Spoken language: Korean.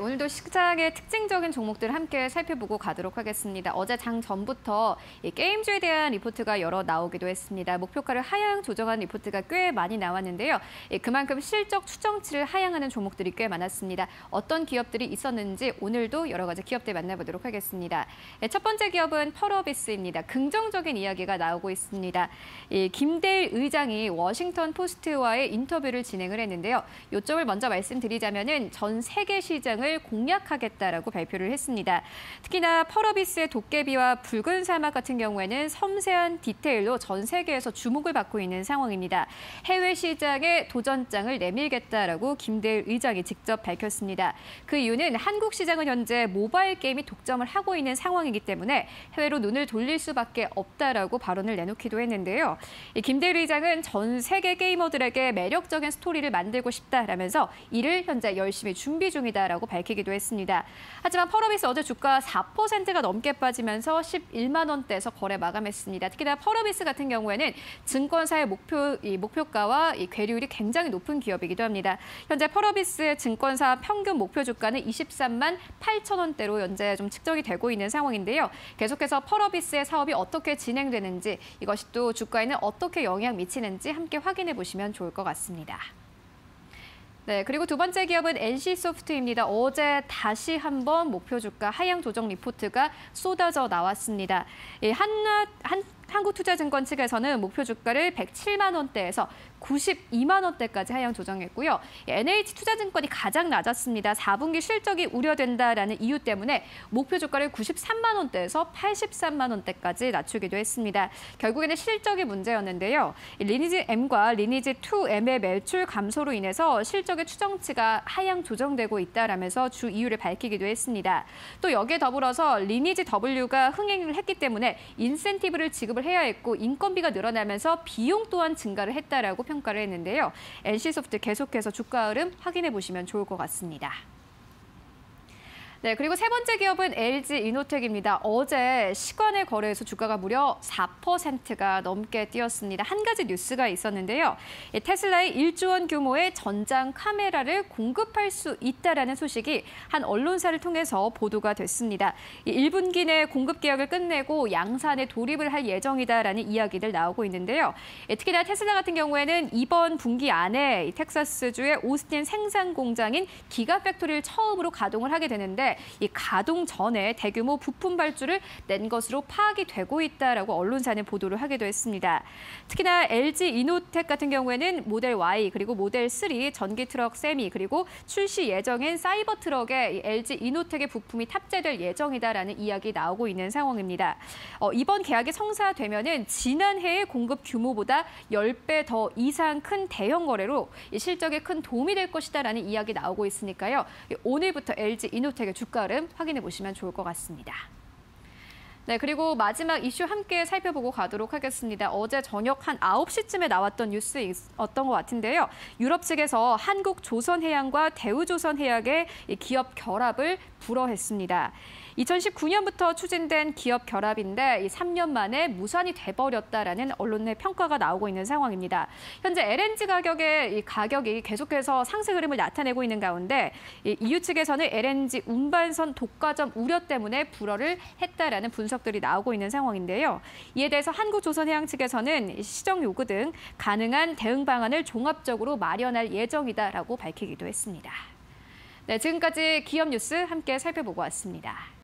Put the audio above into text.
오늘도 시장의 특징적인 종목들 함께 살펴보고 가도록 하겠습니다. 어제 장 전부터 게임주에 대한 리포트가 여러 나오기도 했습니다. 목표가를 하향 조정한 리포트가 꽤 많이 나왔는데요. 그만큼 실적 추정치를 하향하는 종목들이 꽤 많았습니다. 어떤 기업들이 있었는지 오늘도 여러 가지 기업들 만나보도록 하겠습니다. 첫 번째 기업은 펄어비스입니다. 긍정적인 이야기가 나오고 있습니다. 김대일 의장이 워싱턴 포스트와의 인터뷰를 진행을 했는데요. 요점을 먼저 말씀드리자면은 전 세계 시장을 공략하겠다라고 발표를 했습니다. 특히나 펄어비스의 도깨비와 붉은 사막 같은 경우에는 섬세한 디테일로 전 세계에서 주목을 받고 있는 상황입니다. 해외 시장에 도전장을 내밀겠다라고 김대일 의장이 직접 밝혔습니다. 그 이유는 한국 시장은 현재 모바일 게임이 독점을 하고 있는 상황이기 때문에 해외로 눈을 돌릴 수밖에 없다라고 발언을 내놓기도 했는데요. 김대일 의장은 전 세계 게이머들에게 매력적인 스토리를 만들고 싶다라면서 이를 현재 열심히 준비 중이다라고 밝히기도 했습니다. 하지만 펄어비스 어제 주가 4%가 넘게 빠지면서 11만 원대에서 거래 마감했습니다. 특히나 펄어비스 같은 경우에는 증권사의 목표가와 괴리율이 굉장히 높은 기업이기도 합니다. 현재 펄어비스의 증권사 평균 목표 주가는 23만 8천 원대로 현재 좀 측정이 되고 있는 상황인데요. 계속해서 펄어비스의 사업이 어떻게 진행되는지, 이것이 또 주가에는 어떻게 영향 미치는지 함께 확인해 보시면 좋을 것 같습니다. 네, 그리고 두 번째 기업은 NC소프트입니다. 어제 다시 한번 목표 주가 하향 조정 리포트가 쏟아져 나왔습니다. 한국투자증권 측에서는 목표 주가를 107만 원대에서 92만 원대까지 하향 조정했고요. NH투자증권이 가장 낮았습니다. 4분기 실적이 우려된다라는 이유 때문에 목표 주가를 93만 원대에서 83만 원대까지 낮추기도 했습니다. 결국에는 실적이 문제였는데요. 리니지 M과 리니지 2M의 매출 감소로 인해서 실적의 추정치가 하향 조정되고 있다라면서 주 이유를 밝히기도 했습니다. 또 여기에 더불어서 리니지 W가 흥행을 했기 때문에 인센티브를 지급을 해야 했고 인건비가 늘어나면서 비용 또한 증가를 했다라고 평가를 했는데요. NC소프트 계속해서 주가 흐름 확인해 보시면 좋을 것 같습니다. 네, 그리고 세 번째 기업은 LG 이노텍입니다. 어제 시간의 거래에서 주가가 무려 4%가 넘게 뛰었습니다. 한 가지 뉴스가 있었는데요. 테슬라의 1조 원 규모의 전장 카메라를 공급할 수 있다라는 소식이 한 언론사를 통해서 보도가 됐습니다. 1분기 내 공급 계약을 끝내고 양산에 돌입을 할 예정이다라는 이야기들 나오고 있는데요. 특히나 테슬라 같은 경우에는 이번 분기 안에 텍사스주의 오스틴 생산 공장인 기가팩토리를 처음으로 가동을 하게 되는데, 이 가동 전에 대규모 부품 발주를 낸 것으로 파악이 되고 있다라고 언론사는 보도를 하기도 했습니다. 특히나 LG 이노텍 같은 경우에는 모델 Y 그리고 모델 3 전기 트럭 세미 그리고 출시 예정인 사이버 트럭에 LG 이노텍의 부품이 탑재될 예정이다라는 이야기 나오고 있는 상황입니다. 이번 계약이 성사되면은 지난해의 공급 규모보다 10배 더 이상 큰 대형 거래로 실적에 큰 도움이 될 것이다라는 이야기 나오고 있으니까요. 오늘부터 LG 이노텍의 주가 흐름 확인해 보시면 좋을 것 같습니다. 네, 그리고 마지막 이슈 함께 살펴보고 가도록 하겠습니다. 어제 저녁 한 9시쯤에 나왔던 뉴스였던 것 같은데요. 유럽 측에서 한국조선해양과 대우조선해양의 기업 결합을 불허했습니다. 2019년부터 추진된 기업 결합인데 3년 만에 무산이 돼버렸다라는 언론의 평가가 나오고 있는 상황입니다. 현재 LNG 가격의 가격이 계속해서 상승 흐름을 나타내고 있는 가운데 EU 측에서는 LNG 운반선 독과점 우려 때문에 불허를 했다라는 분석 들이 나오고 있는 상황인데요. 이에 대해서 한국조선해양 측에서는 시정 요구 등 가능한 대응 방안을 종합적으로 마련할 예정이다라고 밝히기도 했습니다. 네, 지금까지 기업 뉴스 함께 살펴보고 왔습니다.